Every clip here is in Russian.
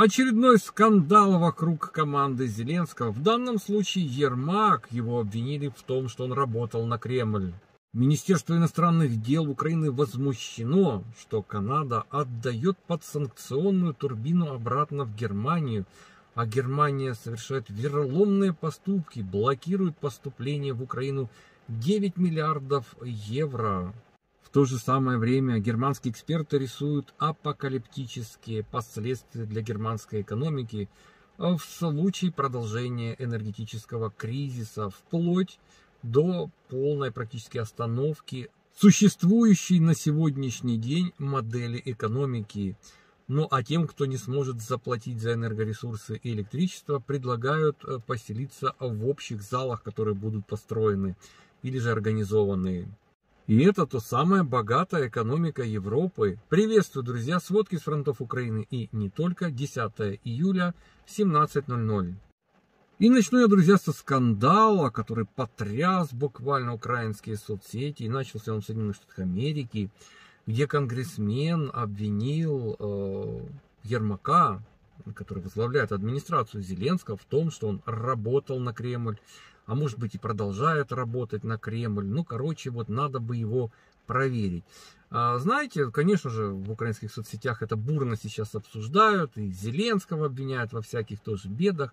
Очередной скандал вокруг команды Зеленского. В данном случае Ермак, его обвинили в том, что он работал на Кремль. Министерство иностранных дел Украины возмущено, что Канада отдает подсанкционную турбину обратно в Германию, а Германия совершает вероломные поступки, блокирует поступление в Украину 9 миллиардов евро. В то же самое время германские эксперты рисуют апокалиптические последствия для германской экономики в случае продолжения энергетического кризиса вплоть до полной практически остановки существующей на сегодняшний день модели экономики. Ну а тем, кто не сможет заплатить за энергоресурсы и электричество, предлагают поселиться в общих залах, которые будут построены или же организованы. И это то самая богатая экономика Европы. Приветствую, друзья, сводки с фронтов Украины и не только, 10 июля, 17:00. И начну я, друзья, со скандала, который потряс буквально украинские соцсети, и начался он в Соединенных Штатах Америки, где конгрессмен обвинил Ермака, который возглавляет администрацию Зеленского, в том, что он работал на Кремль, а может быть и продолжает работать на Кремль. Ну, короче, вот надо бы его проверить. Знаете, конечно же, в украинских соцсетях это бурно сейчас обсуждают, и Зеленского обвиняют во всяких тоже бедах.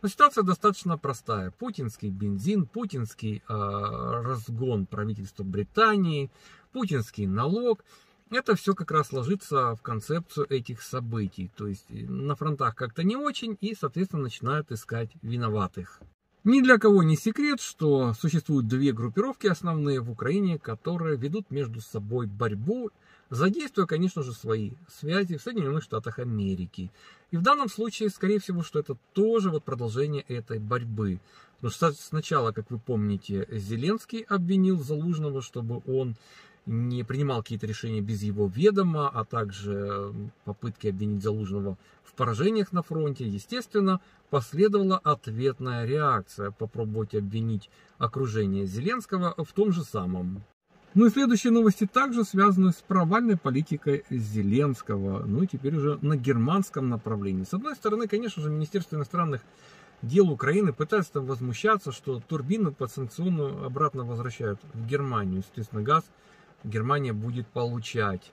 Но ситуация достаточно простая. Путинский бензин, путинский разгон правительства Британии, путинский налог. Это все как раз ложится в концепцию этих событий. То есть на фронтах как-то не очень и, соответственно, начинают искать виноватых. Ни для кого не секрет, что существуют две группировки основные в Украине, которые ведут между собой борьбу, задействуя, конечно же, свои связи в Соединенных Штатах Америки. И в данном случае, скорее всего, что это тоже вот продолжение этой борьбы. Потому что сначала, как вы помните, Зеленский обвинил Залужного, чтобы он не принимал какие-то решения без его ведома, а также попытки обвинить Залужного в поражениях на фронте. Естественно, последовала ответная реакция. Попробовать обвинить окружение Зеленского в том же самом. Ну и следующие новости также связаны с провальной политикой Зеленского. Ну и теперь уже на германском направлении. С одной стороны, конечно же, Министерство иностранных дел Украины пытается там возмущаться, что турбину подсанкционную обратно возвращают в Германию. Естественно, газ Германия будет получать.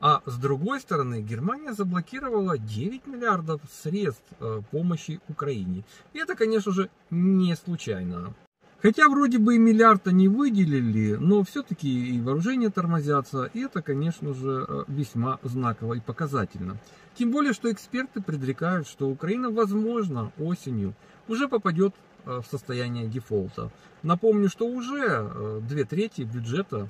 А с другой стороны, Германия заблокировала 9 миллиардов средств помощи Украине. И это, конечно же, не случайно. Хотя вроде бы и миллиарда не выделили, но все-таки и вооружения тормозятся. И это, конечно же, весьма знаково и показательно. Тем более, что эксперты предрекают, что Украина, возможно, осенью уже попадет в состояние дефолта. Напомню, что уже 2/3 бюджета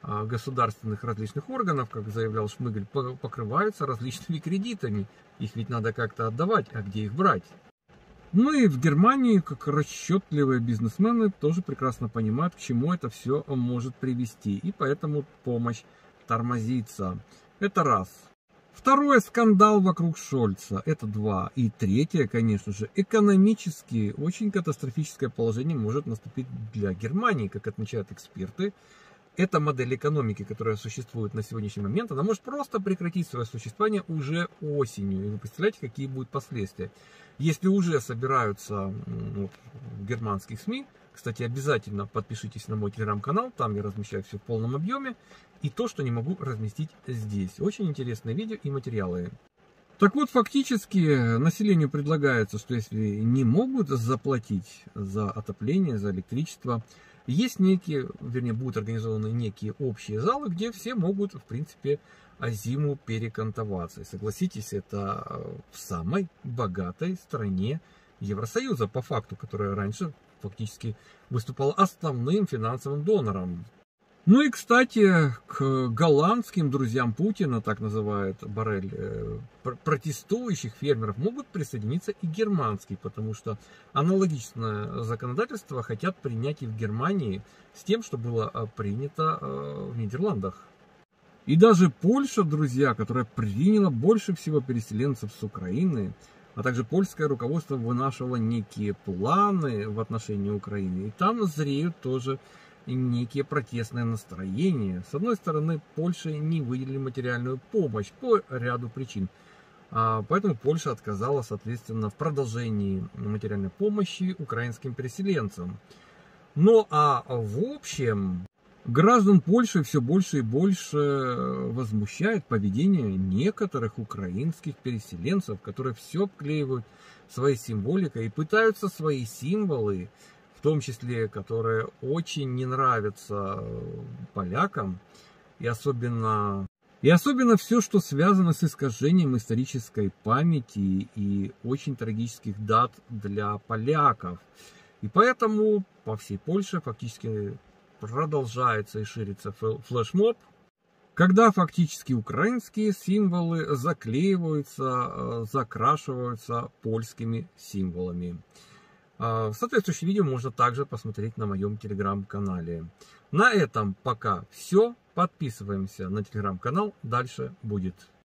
государственных различных органов, как заявлял Шмыгель, покрываются различными кредитами. Их ведь надо как-то отдавать, а где их брать? Ну и в Германии, как расчетливые бизнесмены, тоже прекрасно понимают, к чему это все может привести. И поэтому помощь тормозится. Это раз. Второе, скандал вокруг Шольца. Это два. И третье, конечно же, экономически очень катастрофическое положение может наступить для Германии, как отмечают эксперты. Эта модель экономики, которая существует на сегодняшний момент, она может просто прекратить свое существование уже осенью. И вы представляете, какие будут последствия. Если уже собираются в германских СМИ, кстати, обязательно подпишитесь на мой телеграм-канал, там я размещаю все в полном объеме. И то, что не могу разместить здесь. Очень интересные видео и материалы. Так вот, фактически населению предлагается, что если не могут заплатить за отопление, за электричество, есть некие, вернее, будут организованы некие общие залы, где все могут, в принципе, зиму перекантоваться. И согласитесь, это в самой богатой стране Евросоюза, по факту, которая раньше фактически выступала основным финансовым донором. Ну и, кстати, к голландским друзьям Путина, так называют Борель, протестующих фермеров, могут присоединиться и германские, потому что аналогичное законодательство хотят принять и в Германии с тем, что было принято в Нидерландах. И даже Польша, друзья, которая приняла больше всего переселенцев с Украины, а также польское руководство вынашивало некие планы в отношении Украины, и там зреют тоже некие протестные настроения. С одной стороны, Польше не выделили материальную помощь по ряду причин. Поэтому Польша отказала, соответственно, в продолжении материальной помощи украинским переселенцам. Ну а в общем, граждан Польши все больше и больше возмущает поведение некоторых украинских переселенцев, которые все обклеивают своей символикой и пытаются свои символы, в том числе, которые очень не нравятся полякам, и особенно все, что связано с искажением исторической памяти и очень трагических дат для поляков. И поэтому по всей Польше фактически продолжается и ширится флешмоб, когда фактически украинские символы заклеиваются, закрашиваются польскими символами. Соответствующее видео можно также посмотреть на моем телеграм-канале. На этом пока все. Подписываемся на телеграм-канал. Дальше будет.